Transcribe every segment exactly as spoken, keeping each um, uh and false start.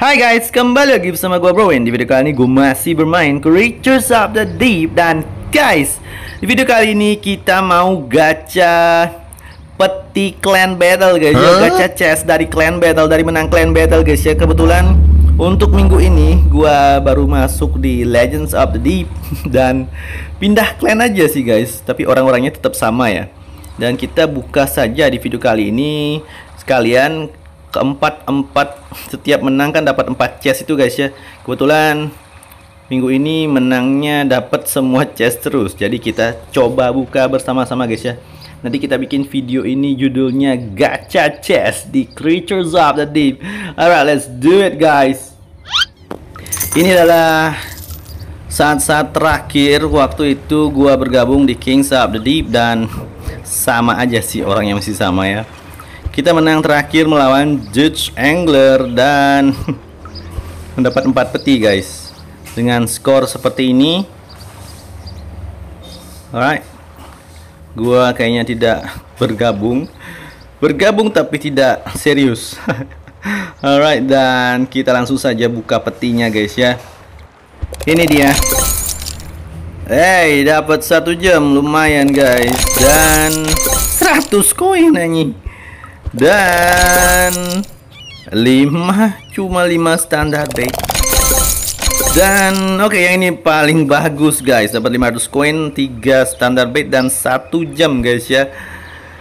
Hai guys, kembali lagi bersama gue Browin. Di video kali ini gue masih bermain Creatures of the Deep. Dan guys, di video kali ini kita mau gacha peti clan battle guys, huh? Gacha chest dari clan battle, dari menang clan battle guys ya. Kebetulan untuk minggu ini gue baru masuk di Legends of the Deep dan pindah clan aja sih guys, tapi orang-orangnya tetap sama ya. Dan kita buka saja di video kali ini sekalian keempat empat setiap menang kan dapat empat chest itu guys ya. Kebetulan minggu ini menangnya dapat semua chest terus, jadi kita coba buka bersama-sama guys ya. Nanti kita bikin video ini judulnya gacha chest di Creatures of the Deep. Alright, let's do it guys. Ini adalah saat-saat terakhir waktu itu gua bergabung di Kings of the Deep dan sama aja sih, orangnya masih sama ya. Kita menang terakhir melawan Judge Angler dan mendapat empat peti guys, dengan skor seperti ini. Alright, gua kayaknya tidak bergabung bergabung tapi tidak serius. Alright, dan kita langsung saja buka petinya guys ya. Ini dia. Hey, dapat satu jam, lumayan guys, dan seratus koin anjing. Dan lima, cuma lima standar deh. Dan oke okay, yang ini paling bagus guys, dapat lima ratus koin, tiga standar bait dan satu jam guys ya.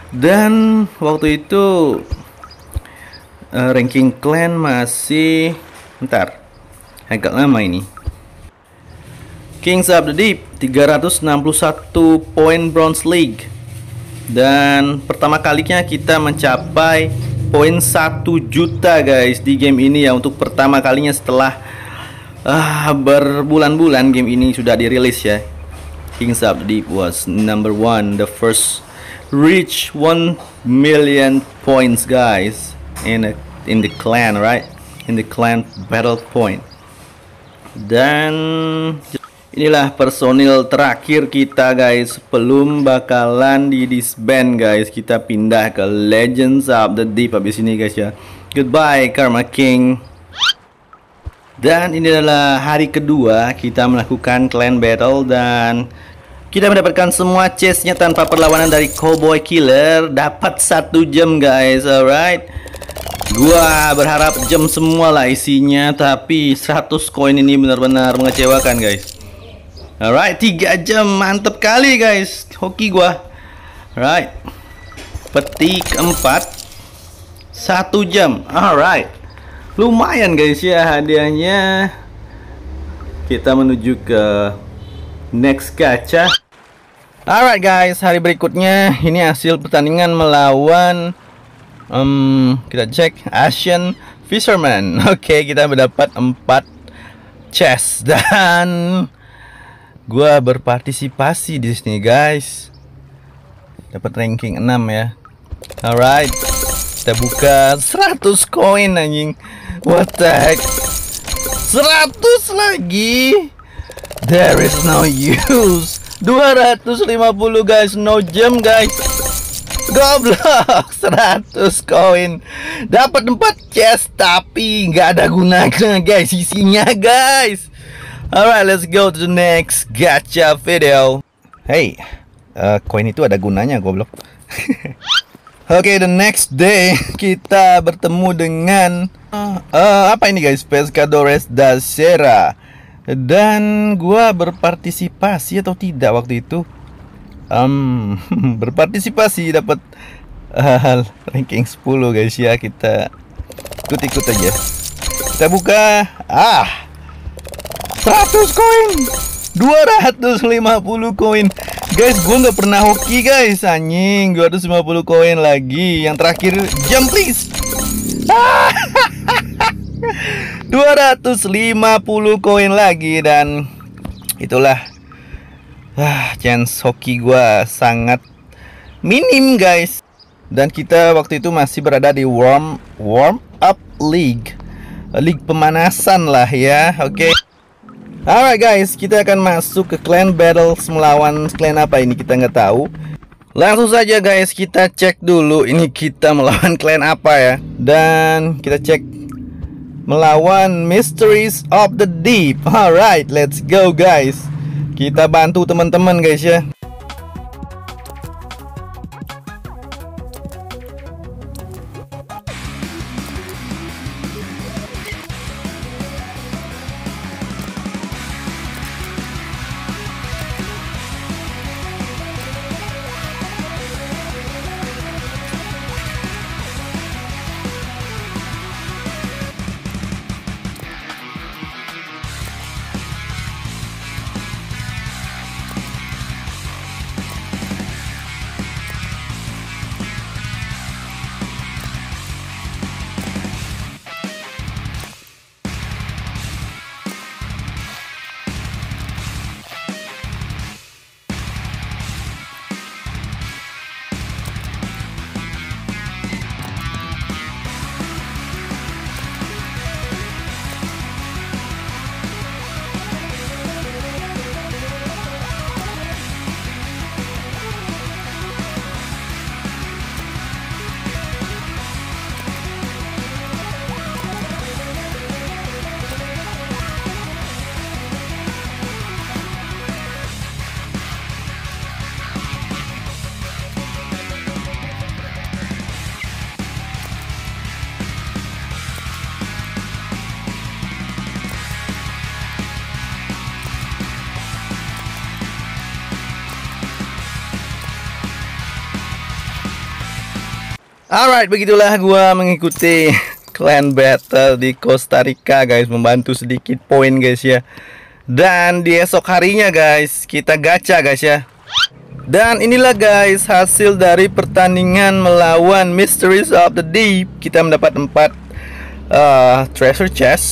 Dan waktu itu uh, ranking clan masih bentar, agak lama ini. Kings of the Deep tiga ratus enam puluh satu poin Bronze League. Dan pertama kalinya kita mencapai poin satu juta guys di game ini ya. Untuk pertama kalinya setelah uh, berbulan-bulan game ini sudah dirilis ya. Kings of the Deep was number one, the first reach one million points guys in a, in the clan, right? In the clan battle point. Dan inilah personil terakhir kita guys, sebelum bakalan di disband guys. Kita pindah ke Legends of the Deep habis ini guys ya. Goodbye Karma King. Dan ini adalah hari kedua kita melakukan clan battle dan kita mendapatkan semua chestnya tanpa perlawanan dari Cowboy Killer. Dapat satu jam guys, alright. Gua berharap jam semua lah isinya, tapi seratus koin ini benar-benar mengecewakan guys. Alright, tiga jam, mantep kali guys, hoki gua. Alright, peti keempat, satu jam, alright. Lumayan guys ya hadiahnya. Kita menuju ke next gacha. Alright guys, hari berikutnya ini hasil pertandingan melawan um, kita cek Asian Fisherman. Oke, okay, kita mendapat empat chest dan gua berpartisipasi di sini guys. Dapat ranking enam ya. Alright, kita buka seratus koin anjing. What the heck? seratus lagi. There is no use. dua ratus lima puluh guys, no jam guys. Goblok, seratus koin. Dapat empat chest tapi nggak ada gunanya guys isinya guys. Alright, let's go to the next gacha video. Hey, uh, koin itu ada gunanya goblok. Oke, okay, the next day kita bertemu dengan uh, apa ini guys, Pescadores da Serra. Dan gua berpartisipasi atau tidak waktu itu? Um, berpartisipasi dapat uh, ranking sepuluh guys ya. Kita ikut-ikut aja. Kita buka. Ah, seratus koin, dua ratus lima puluh koin guys. Gue nggak pernah hoki guys anjing. Dua ratus lima puluh koin lagi, yang terakhir jam please. dua ratus lima puluh koin lagi, dan itulah ah, chance hoki gue sangat minim guys. Dan kita waktu itu masih berada di warm warm up league, league pemanasan lah ya. Oke okay. Alright guys, kita akan masuk ke clan battle melawan clan apa ini kita nggak tahu. Langsung saja guys, kita cek dulu ini kita melawan clan apa ya. Dan kita cek melawan Mysteries of the Deep. Alright, let's go guys. Kita bantu teman-teman guys ya. Alright, begitulah gua mengikuti clan battle di Costa Rica guys, membantu sedikit poin guys ya. Dan di esok harinya guys, kita gacha guys ya. Dan inilah guys hasil dari pertandingan melawan Mysteries of the Deep. Kita mendapat empat uh, treasure chest,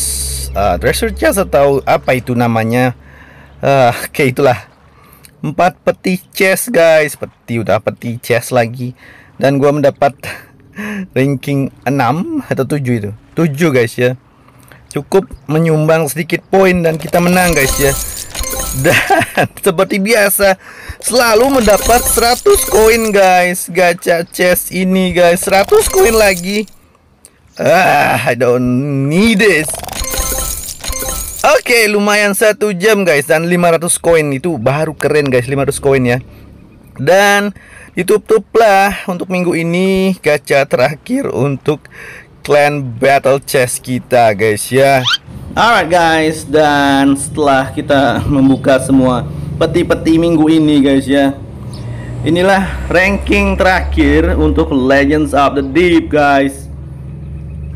uh, treasure chest atau apa itu namanya? Uh, Oke okay, itulah empat peti chest guys, peti udah peti chest lagi. Dan gua mendapat ranking enam atau tujuh itu tujuh guys ya. Cukup menyumbang sedikit poin dan kita menang guys ya. Dan seperti biasa selalu mendapat seratus koin guys. Gacha chest ini guys seratus koin lagi. Ah, I don't need this. Oke okay, lumayan satu jam guys. Dan lima ratus koin itu baru keren guys, lima ratus koin ya. Dan ditutup-tutuplah untuk minggu ini gacha terakhir untuk clan battle chest kita guys ya. Alright guys, dan setelah kita membuka semua peti-peti minggu ini guys ya, inilah ranking terakhir untuk Legends of the Deep guys.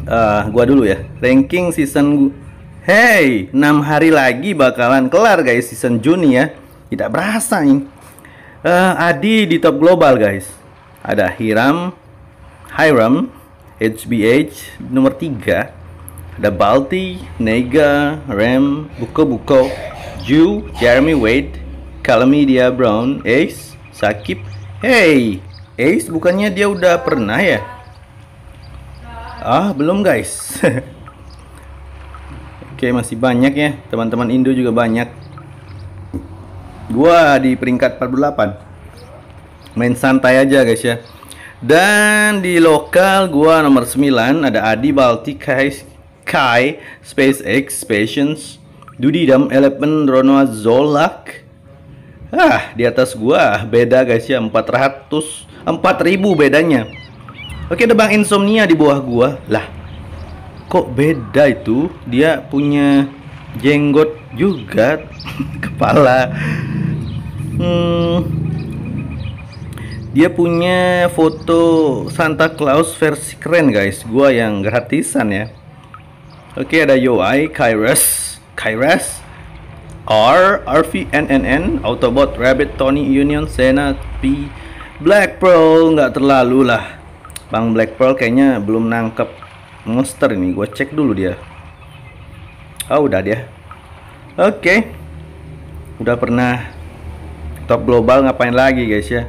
Uh, gua dulu ya, ranking season. Hey, enam hari lagi bakalan kelar guys season Juni ya. Tidak berasa nih. Uh, Adi di top global guys. Ada Hiram, Hiram, H B H nomor tiga. Ada Balti, Nega, Ram, Buko Buko, Ju, Jeremy Wade, Kalamedia Brown, Ace, Sakip. Hey, Ace bukannya dia udah pernah ya? Ah, belum guys. Oke, okay, masih banyak ya. Teman-teman Indo juga banyak. Gua di peringkat empat puluh delapan. Main santai aja guys ya. Dan di lokal gua nomor sembilan. Ada Adi, Baltikai, Kai, SpaceX, Patience, Dudi Dam, Eleven Ronoa, Zolak. Ah, di atas gua beda guys ya, empat ratus empat ribu bedanya. Oke, ada Bang Insomnia di bawah gua. Lah, kok beda itu? Dia punya jenggot juga kepala. hmm, Dia punya foto Santa Claus versi keren guys. Gua yang gratisan ya. Oke, ada Yoi, Kyros, Kyros, R, R V N N N, Autobot Rabbit, Tony Union, Sena P, Black Pearl nggak terlalu lah. Bang Black Pearl kayaknya belum nangkep monster ini. Gua cek dulu dia. Oh, udah dia. Oke okay. Udah pernah top global, ngapain lagi guys ya.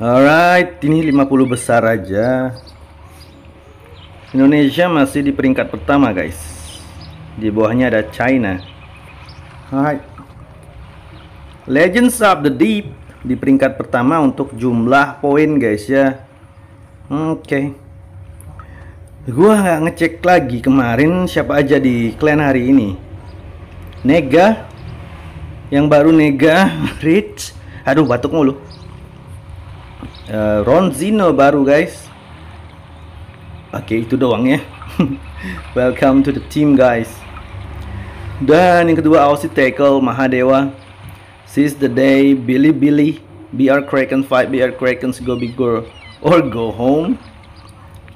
Alright, ini lima puluh besar aja. Indonesia masih di peringkat pertama guys. Di bawahnya ada China. Alright, Legends of the Deep di peringkat pertama untuk jumlah poin guys ya. Oke okay. Gua nggak ngecek lagi kemarin siapa aja di clan hari ini. Nega, yang baru Nega Rich, aduh batuk mulu. Uh, Ronzino baru guys. Oke, okay, itu doang ya. Welcome to the team guys. Dan yang kedua Aussie Tackle, Mahadewa, Seize the Day, Billy Billy, B R Kraken Fight, B R Krakens Go Big Girl or Go Home.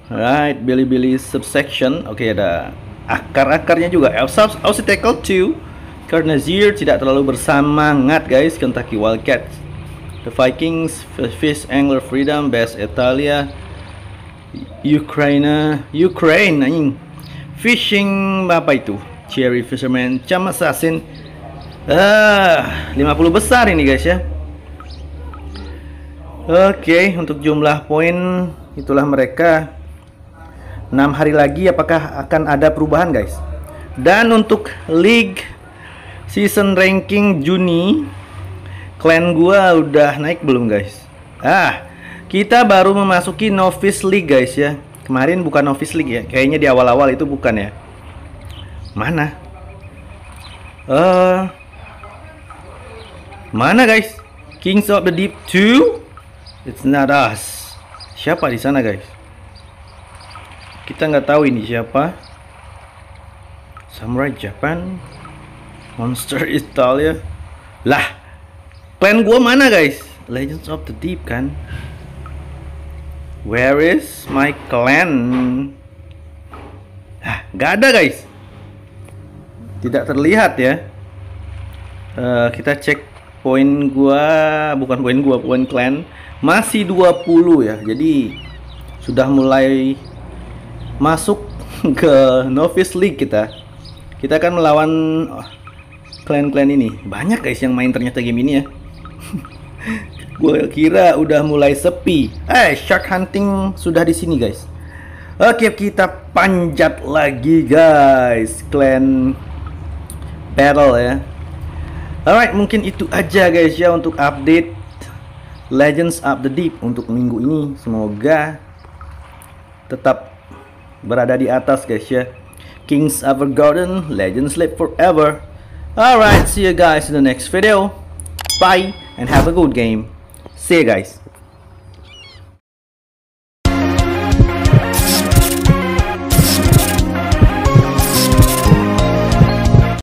Alright, Billy Billy subsection. Oke, okay, ada akar-akarnya juga. Aussie Tackle dua karena Zir tidak terlalu bersemangat guys. Kentucky Wildcats, The Vikings, Fish Angler Freedom, Best Italia, Ukraine, Ukraine anjing. Fishing apa itu? Cherry Fisherman, Cham Assassin. Ah, lima puluh besar ini guys ya. Oke, okay, untuk jumlah poin itulah mereka. enam hari lagi apakah akan ada perubahan guys? Dan untuk league season ranking Juni, clan gua udah naik belum guys? Ah, kita baru memasuki novice league guys ya. Kemarin bukan novice league ya, kayaknya di awal-awal itu bukan ya. Mana? Eh, uh, mana guys? Kings of the Deep dua? It's not us. Siapa di sana guys? Kita nggak tahu ini siapa. Samurai Japan, Monster Italia. Lah, clan gua mana guys? Legends of the Deep kan. Where is my clan? Hah, nggak ada guys. Tidak terlihat ya. uh, Kita cek poin gua. Bukan poin gua, poin clan. Masih dua puluh ya. Jadi sudah mulai masuk ke novice league kita. Kita akan melawan clan-clan ini. Banyak guys yang main ternyata game ini ya. Gue kira udah mulai sepi. Eh, shark hunting sudah di sini guys. Oke, kita panjat lagi guys. Clan battle ya. Alright, mungkin itu aja guys ya untuk update Legends of the Deep untuk minggu ini. Semoga tetap berada di atas guys ya. Kings Evergarden, Legends live forever. Alright, see you guys in the next video. Bye and have a good game. See you guys.